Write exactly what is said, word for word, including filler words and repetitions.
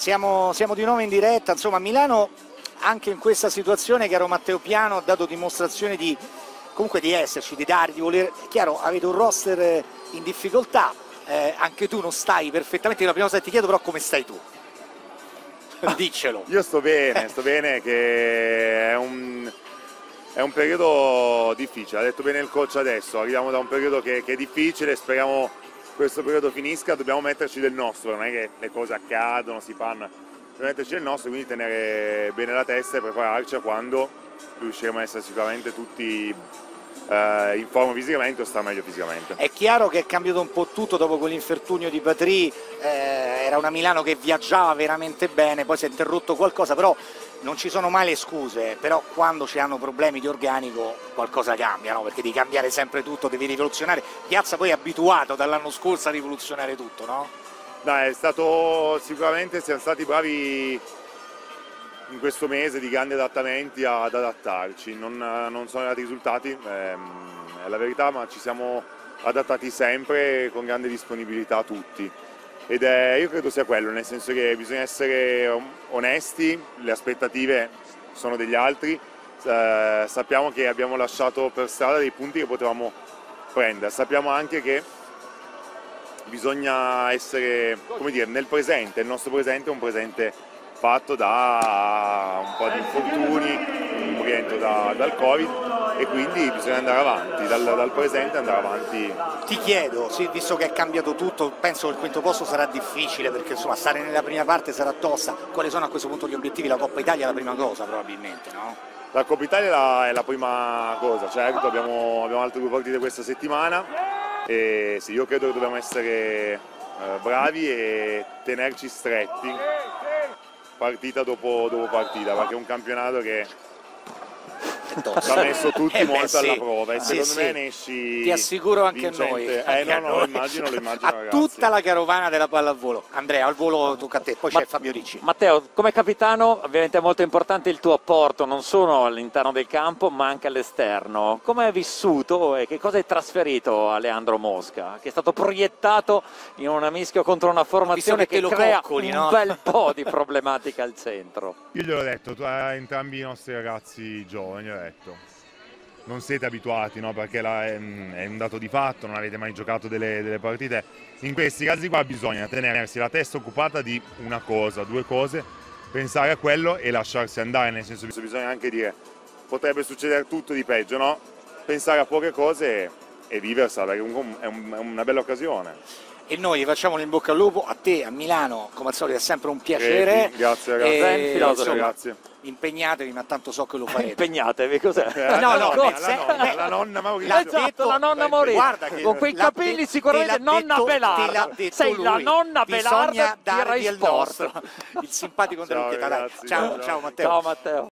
Siamo, siamo di nuovo in diretta, insomma Milano anche in questa situazione, caro Matteo Piano, ha dato dimostrazione di comunque di esserci, di dare, di voler. È chiaro, avete un roster in difficoltà, eh, anche tu non stai perfettamente, la prima cosa che ti chiedo però come stai tu? Diccelo. Io sto bene, sto bene, che è un, è un periodo difficile, ha detto bene il coach adesso, arriviamo da un periodo che, che è difficile, speriamo questo periodo finisca, dobbiamo metterci del nostro, non è che le cose accadono, si fanno, dobbiamo metterci del nostro, quindi tenere bene la testa e prepararci a quando riusciremo a essere sicuramente tutti eh, in forma fisicamente o star meglio fisicamente. È chiaro che è cambiato un po' tutto dopo quell'infortunio di Patry, eh, era una Milano che viaggiava veramente bene, poi si è interrotto qualcosa, però non ci sono mai le scuse, però quando ci hanno problemi di organico qualcosa cambia, no? Perché devi cambiare sempre tutto, devi rivoluzionare. Piazza poi è abituato dall'anno scorso a rivoluzionare tutto, no? No, è stato sicuramente, siamo stati bravi in questo mese di grandi adattamenti ad adattarci, non, non sono arrivati i risultati, ehm, è la verità, ma ci siamo adattati sempre con grande disponibilità a tutti. Ed è, io credo sia quello, nel senso che bisogna essere onesti, le aspettative sono degli altri, eh, sappiamo che abbiamo lasciato per strada dei punti che potevamo prendere, sappiamo anche che bisogna essere, come dire, nel presente, il nostro presente è un presente fatto da un po' di infortuni, un rientro da, dal Covid, e quindi bisogna andare avanti, dal, dal presente andare avanti. Ti chiedo, sì, visto che è cambiato tutto, penso che il quinto posto sarà difficile perché insomma stare nella prima parte sarà tosta, quali sono a questo punto gli obiettivi? La Coppa Italia è la prima cosa probabilmente, no? La Coppa Italia è la, è la prima cosa, certo, abbiamo, abbiamo altre due partite questa settimana e sì, io credo che dobbiamo essere eh, bravi e tenerci stretti partita dopo, dopo partita, perché è un campionato che ci ha messo tutti eh molto beh, alla sì. prova e sì, secondo sì. me ne esci. Ti assicuro anche vincente. Noi. Eh anche no, no, lo immagino, lo immagino a ragazzi. Tutta la carovana della pallavolo. Andrea, al volo tocca a te, poi c'è Fabio Ricci. Matteo, come capitano ovviamente è molto importante il tuo apporto, non solo all'interno del campo ma anche all'esterno. Come hai vissuto e che cosa hai trasferito a Leandro Mosca? Che è stato proiettato in un mischio contro una formazione che, che lo crea coccoli, un no? bel po' di problematica al centro. Io gliel'ho detto, tra entrambi i nostri ragazzi giovani, detto. Non siete abituati, no? Perché la, è, è un dato di fatto, non avete mai giocato delle, delle partite. In questi casi qua bisogna tenersi la testa occupata di una cosa, due cose, pensare a quello e lasciarsi andare, nel senso che bisogna anche dire potrebbe succedere tutto di peggio, no? Pensare a poche cose e, e viversela, perché comunque è, un, è una bella occasione. E noi facciamo in bocca al lupo a te, a Milano, come al solito è sempre un piacere. Grazie ragazzi, grazie. grazie. Impegnatevi, ma tanto so che lo farete. Impegnatevi, cos'è? No, no, no, la nonna, la nonna Maurizio. L'ha detto la nonna Maurizio. Guarda che con quei capelli sicuramente nonna Belarda. Sei la nonna Belarda di Rai Sport. Il simpatico Andrea. Ciao, ciao Matteo. Ciao Matteo.